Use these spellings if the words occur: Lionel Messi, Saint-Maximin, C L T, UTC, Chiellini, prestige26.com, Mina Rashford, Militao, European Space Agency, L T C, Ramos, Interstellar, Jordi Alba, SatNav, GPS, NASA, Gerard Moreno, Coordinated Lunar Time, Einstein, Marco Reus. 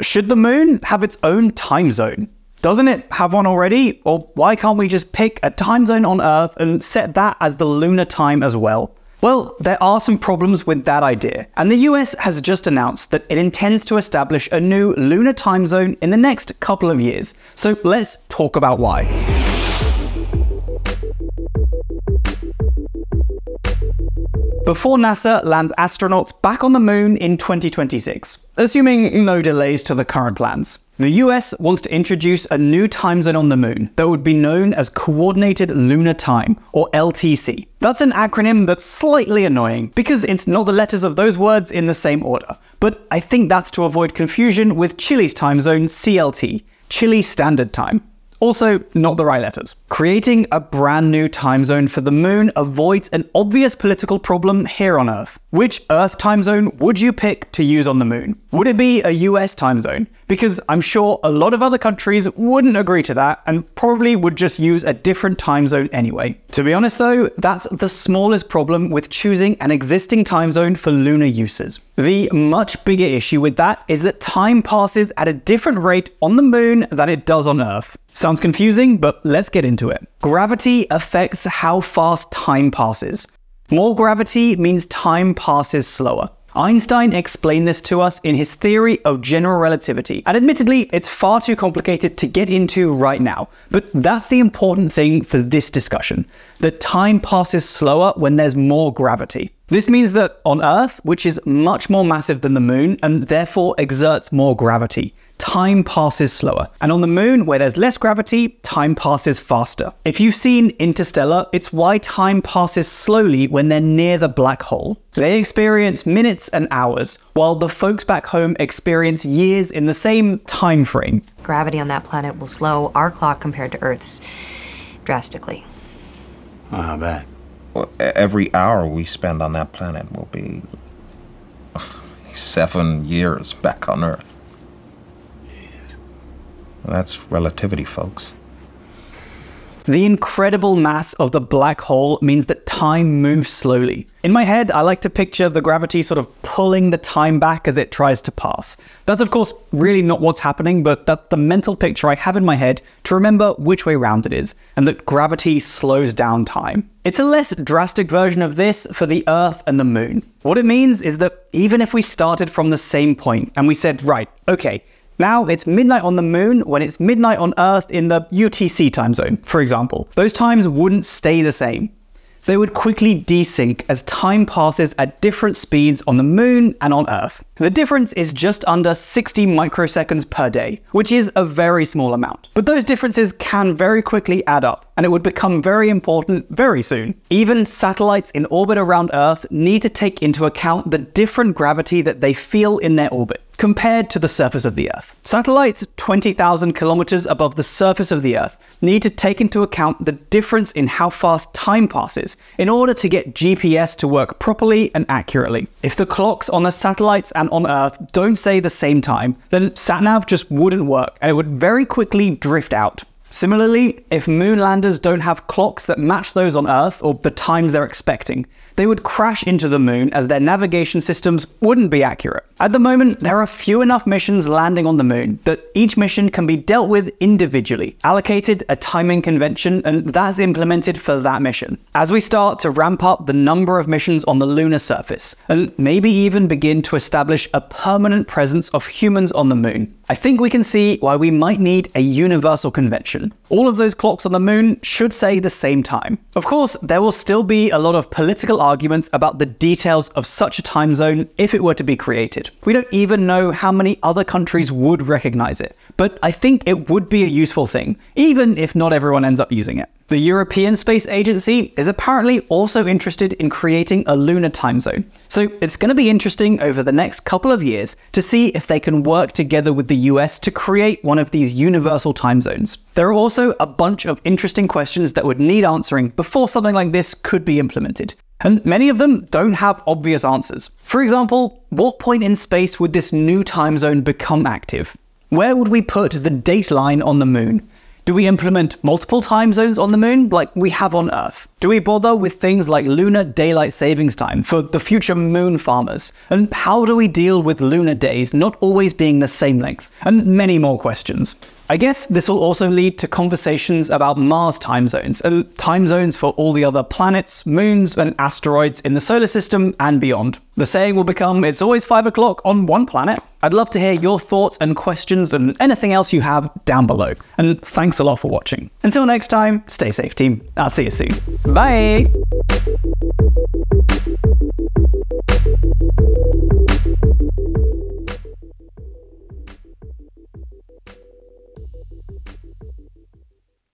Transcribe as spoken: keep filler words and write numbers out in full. Should the moon have its own time zone? Doesn't it have one already? Or why can't we just pick a time zone on Earth and set that as the lunar time as well? Well, there are some problems with that idea, and the U S has just announced that it intends to establish a new lunar time zone in the next couple of years. So let's talk about why. Before NASA lands astronauts back on the moon in twenty twenty-six, assuming no delays to the current plans, the U S wants to introduce a new time zone on the moon that would be known as Coordinated Lunar Time, or L T C. That's an acronym that's slightly annoying because it's not the letters of those words in the same order, but I think that's to avoid confusion with Chile's time zone C L T, Chile Standard Time. Also, not the right letters. Creating a brand new time zone for the moon avoids an obvious political problem here on Earth. Which Earth time zone would you pick to use on the moon? Would it be a U S time zone? Because I'm sure a lot of other countries wouldn't agree to that and probably would just use a different time zone anyway. To be honest though, that's the smallest problem with choosing an existing time zone for lunar uses. The much bigger issue with that is that time passes at a different rate on the moon than it does on Earth. Sounds confusing, but let's get into it. Gravity affects how fast time passes. More gravity means time passes slower. Einstein explained this to us in his theory of general relativity, and admittedly, it's far too complicated to get into right now, but that's the important thing for this discussion, that time passes slower when there's more gravity. This means that on Earth, which is much more massive than the moon and therefore exerts more gravity, time passes slower. And on the moon, where there's less gravity, time passes faster. If you've seen Interstellar, it's why time passes slowly when they're near the black hole. They experience minutes and hours, while the folks back home experience years in the same time frame. Gravity on that planet will slow our clock compared to Earth's drastically. Oh, how bad? Well, every hour we spend on that planet will be seven years back on Earth. That's relativity, folks. The incredible mass of the black hole means that time moves slowly. In my head, I like to picture the gravity sort of pulling the time back as it tries to pass. That's of course really not what's happening, but that's the mental picture I have in my head to remember which way round it is, and that gravity slows down time. It's a less drastic version of this for the Earth and the moon. What it means is that even if we started from the same point and we said, right, okay, now it's midnight on the moon when it's midnight on Earth in the U T C time zone, for example. Those times wouldn't stay the same. They would quickly desync as time passes at different speeds on the moon and on Earth. The difference is just under sixty microseconds per day, which is a very small amount. But those differences can very quickly add up, and it would become very important very soon. Even satellites in orbit around Earth need to take into account the different gravity that they feel in their orbit compared to the surface of the Earth. Satellites twenty thousand kilometers above the surface of the Earth need to take into account the difference in how fast time passes in order to get G P S to work properly and accurately. If the clocks on the satellites and on Earth don't say the same time, then SatNav just wouldn't work and it would very quickly drift out. Similarly, if moon landers don't have clocks that match those on Earth or the times they're expecting, they would crash into the moon as their navigation systems wouldn't be accurate. At the moment, there are few enough missions landing on the moon that each mission can be dealt with individually, allocated a timing convention, and that's implemented for that mission. As we start to ramp up the number of missions on the lunar surface, and maybe even begin to establish a permanent presence of humans on the moon, I think we can see why we might need a universal convention. All of those clocks on the moon should say the same time. Of course, there will still be a lot of political arguments about the details of such a time zone if it were to be created. We don't even know how many other countries would recognize it, but I think it would be a useful thing, even if not everyone ends up using it. The European Space Agency is apparently also interested in creating a lunar time zone, so it's going to be interesting over the next couple of years to see if they can work together with the U S to create one of these universal time zones. There are also a bunch of interesting questions that would need answering before something like this could be implemented, and many of them don't have obvious answers. For example, what point in space would this new time zone become active? Where would we put the dateline on the moon? Do we implement multiple time zones on the moon like we have on Earth? Do we bother with things like lunar daylight savings time for the future moon farmers? And how do we deal with lunar days not always being the same length? And many more questions. I guess this will also lead to conversations about Mars time zones, and time zones for all the other planets, moons, and asteroids in the solar system and beyond. The saying will become, it's always five o'clock on one planet. I'd love to hear your thoughts and questions and anything else you have down below. And thanks a lot for watching. Until next time, stay safe team. I'll see you soon. Bye.